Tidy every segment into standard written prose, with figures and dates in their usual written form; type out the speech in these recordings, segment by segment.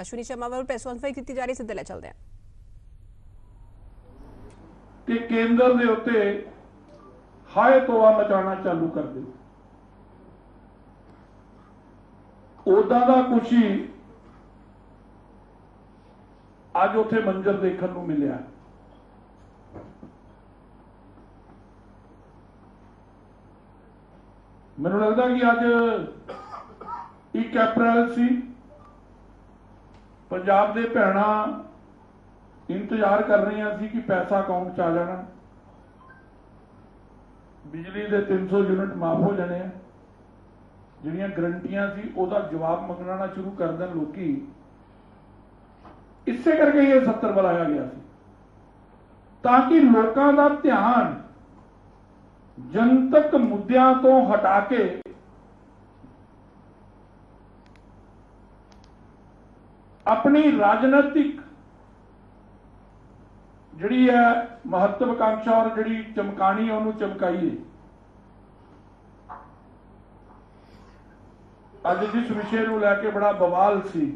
अश्विनी शर्मा पर press conference की तैयारी से दिल्ली चलते हैं कि केंद्र दे उत्ते हाय तोआ मचाना चालू कर दे उदा दा कुछ ही अज उत्थे मंजर देखण नूं मिलिया। मैनूं लगदा कि अज 1 अप्रैल सी, पंजाब दे भैणा इंतजार कर रही थी कि पैसा अकाउंट च आ जाना, बिजली दे 300 यूनिट माफ हो जाने, जिहड़ियां गारंटियां सी उहदा जवाब मंगना शुरू कर देन लोकी। इसे करके ये 70 बुलाया गया सी ताकि लोगों का ध्यान जनतक मुद्दों तो हटा के अपनी राजनीतिक जी है महत्वाकांक्षा और जी चमकानी है उन्होंने चमकाइए। अज जिस विषय को लैके बड़ा बवाल सी,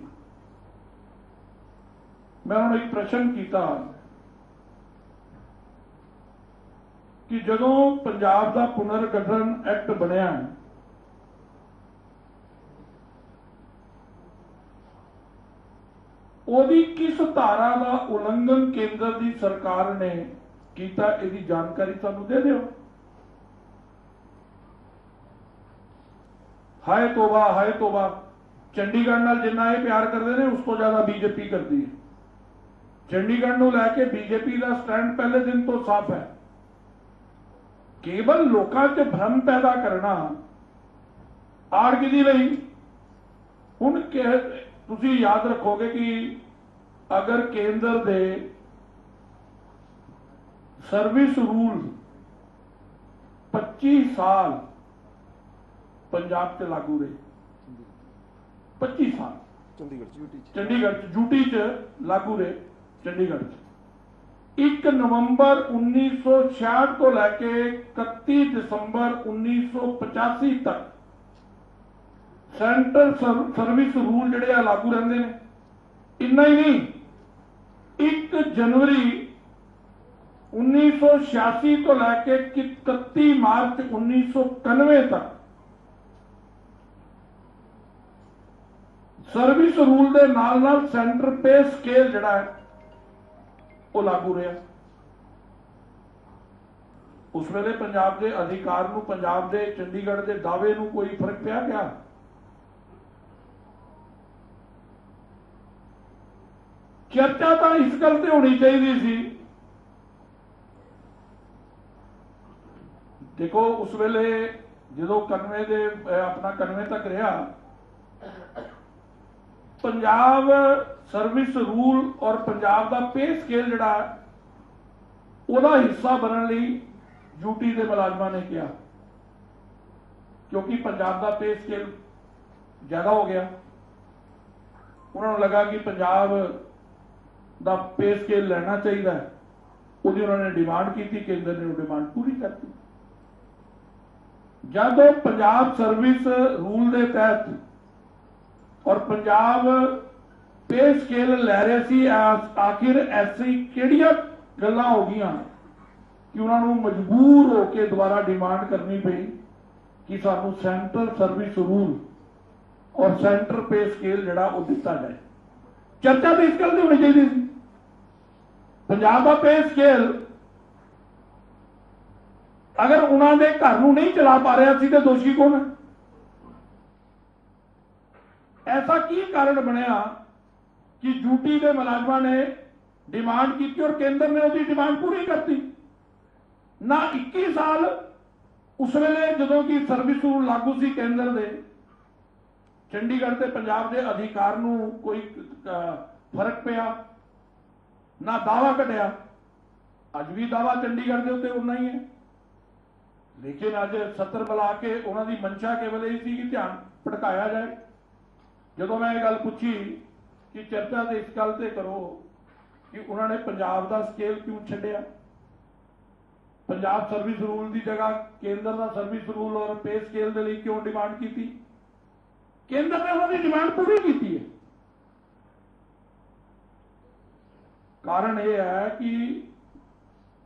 मैं उन्होंने एक प्रश्न किया कि जदों पंजाब का पुनर्गठन एक्ट बनया ओदी किस धारा का उल्लंघन केंद्र की सरकार ने किया, इसकी जानकारी सानू दे दिओ। हाय तोबा चंडीगढ़ नाल जिन्ना ये प्यार करते हैं उसको ज्यादा बीजेपी करती है। चंडीगढ़ नूं लैके बीजेपी का स्टैंड पहले दिन तो साफ है। केवल लोगों च भ्रम पैदा करना आड़गिदी लई हुण तुसी याद रखोगे कि अगर केंद्र दे सर्विस रूल 25 साल पंजाब च लागू रहे, 25 साल चंडीगढ़ ड्यूटी च लागू रहे। चंडीगढ़ 1 नवंबर 1966 को लैके 31 दिसंबर 1985 तक सेंटर सर्विस रूल जिहड़े लागू रहंदे ने। इन्ना ही नहीं, 1 जनवरी 1986 तो लैके 31 मार्च 1991 तक सर्विस रूल के नाल सेंटर पे स्केल जिहड़ा है वो लागू रहा। उस वेले पंजाब के अधिकार नूं, पंजाब के चंडीगढ़ के दावे नूं कोई फर्क पिया क्या? चर्चा तो इस गल ते होनी चाहिए सी। देखो उस वेले जो कन्वे तक रहा, पंजाब सर्विस रूल और पंजाब का पे स्केल जिहड़ा उहदा हिस्सा बनने लई ड्यूटी के मुलाजमां ने किया, क्योंकि पंजाब का पे स्केल ज्यादा हो गया। उन्होंने लगा कि पंजाब दा पे स्केल लेना चाहिए, उन्होंने डिमांड की, केंद्र ने डिमांड पूरी करती। जब पंजाब सर्विस रूल के तहत और पंजाब पे स्केल लै रहे सी, आखिर ऐसी केड़ियां गल्लां हो गईयां कि उन्होंने मजबूर होकर दोबारा डिमांड करनी पई कि सानू सेंट्रल सर्विस रूल और सेंटर पे स्केल जिहड़ा वो दिता जाए। चर्चा तो इस गल की होनी चाहिए, पंजाब का पे स्केल अगर उन्होंने घर नहीं चला पा रहा तो दोषी कौन है? ऐसा की कारण बनया कि ड्यूटी के मुलाजमान ने डिमांड की और केंद्र ने उसकी डिमांड पूरी करती ना। 21 साल उस वेले जदों की सर्विस रूल लागू सी, केंद्र दे चंडीगढ़ से पंजाब के अधिकार नूं कोई फर्क पिया ना, दावा कटिया। अज भी दावा चंडीगढ़ के उत्ते उन्ना ही है, लेकिन अज 70 बुला के उन्होंने मंशा केवल यही सी कि ध्यान भटकाया जाए। जदों मैं ये गल पूछी कि चर्चा तो इस गल से करो कि उन्होंने पंजाब का स्केल क्यों छड्डिया, पंजाब सर्विस रूल की जगह केंद्र का सर्विस रूल और पे स्केल के लिए क्यों डिमांड की? केंद्र ने उन्होंने डिमांड पूरी की है। कारण यह है कि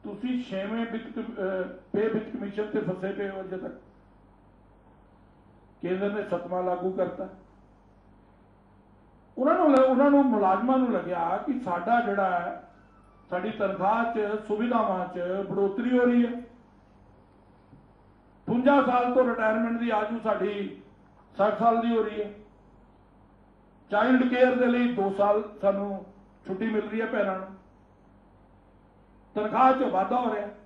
तुसी 6वें वित्त कमीशन से फंसे पे हो अजे तक। केंद्र ने 7वां लागू करता, उन्होंने मुलाजमां लग्या कि साडा जिहड़ा है साडी तनखाह च सुविधावां च बढ़ोतरी हो रही है। 52 साल तो रिटायरमेंट की आजू साडी 60 साल की हो रही है। चाइल्ड केयर के लिए 2 साल सानू छुट्टी मिल रही है, पैरों तनखाह च वाधा हो रहा है।